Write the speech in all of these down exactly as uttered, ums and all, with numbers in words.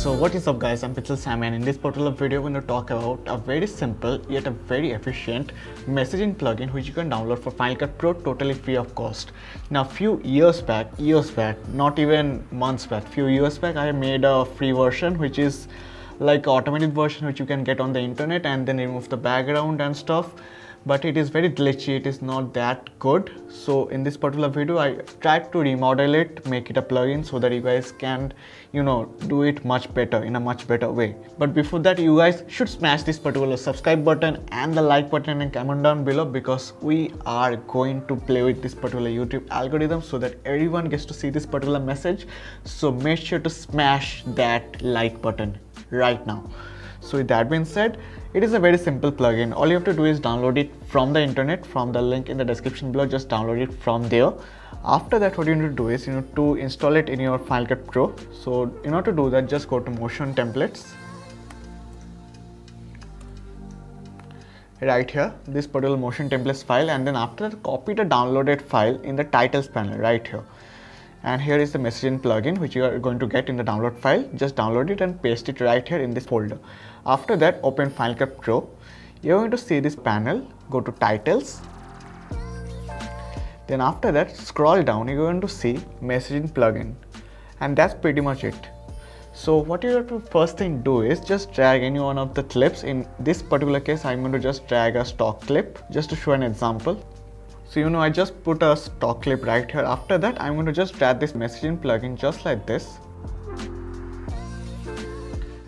So what is up guys, I'm Pixel Sammy, and in this particular video we're going to talk about a very simple yet a very efficient messaging plugin which you can download for Final Cut Pro totally free of cost. Now few years back, years back, not even months back, few years back I made a free version which is like automated version which you can get on the internet and then remove the background and stuff. But it is very glitchy, it is not that good. So in this particular video I tried to remodel it, make it a plugin so that you guys can, you know, do it much better, in a much better way. But before that, you guys should smash this particular subscribe button and the like button and comment down below, because we are going to play with this particular YouTube algorithm so that everyone gets to see this particular message. So make sure to smash that like button right now. So with that being said, it is a very simple plugin. All you have to do is download it from the internet, from the link in the description below. Just download it from there. After that, what you need to do is you need to install it in your Final Cut Pro. So in order to do that, just go to motion templates. Right here, this particular motion templates file, and then after that, copy the downloaded file in the titles panel right here. And here is the messaging plugin which you are going to get in the download file. Just download it and paste it right here in this folder. After that, open Final Cut Pro. You're going to see this panel. Go to titles. Then after that, scroll down. You're going to see messaging plugin, and that's pretty much it. So what you have to first thing do is just drag any one of the clips. In this particular case, I'm going to just drag a stock clip just to show an example. So you know, I just put a stock clip right here. After that, I'm going to just add this messaging plugin just like this.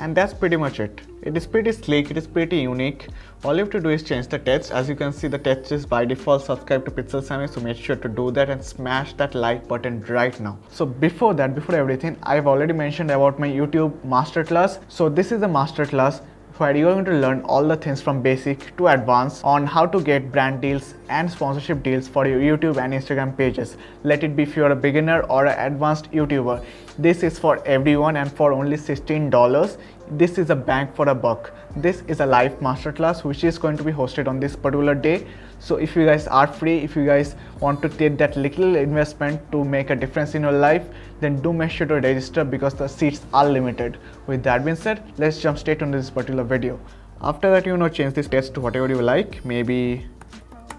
And that's pretty much it. It is pretty slick, it is pretty unique. All you have to do is change the text. As you can see, the text is by default subscribe to Pixel Sammy, so make sure to do that and smash that like button right now. So before that, before everything, I've already mentioned about my YouTube masterclass. So this is the masterclass where you are going to learn all the things from basic to advanced on how to get brand deals and sponsorship deals for your YouTube and Instagram pages. Let it be if you are a beginner or an advanced YouTuber. This is for everyone and for only sixteen dollars. This is a bang for a buck. This is a live masterclass which is going to be hosted on this particular day. So if you guys are free, if you guys want to take that little investment to make a difference in your life, then do make sure to register because the seats are limited. With that being said, let's jump straight into this particular video. After that, you know, change this text to whatever you like. Maybe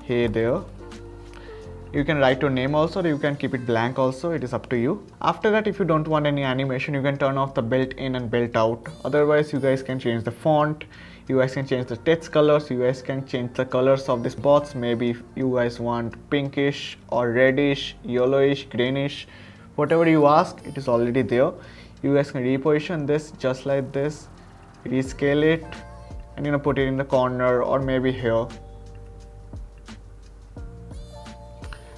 hey there. You can write your name also, you can keep it blank also, it is up to you. After that, if you don't want any animation, you can turn off the built-in and built-out. Otherwise, you guys can change the font, you guys can change the text colors, you guys can change the colors of this box. Maybe if you guys want pinkish or reddish, yellowish, greenish, whatever you ask, it is already there. You guys can reposition this just like this, rescale it, and you know, put it in the corner or maybe here.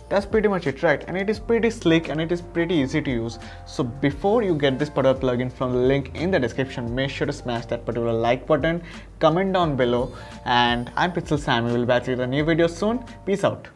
That's pretty much it, right? And it is pretty slick and it is pretty easy to use. So before you get this particular plugin from the link in the description, make sure to smash that particular like button, comment down below, and I'm Pixel Sammy. We'll be back with a new video soon. Peace out.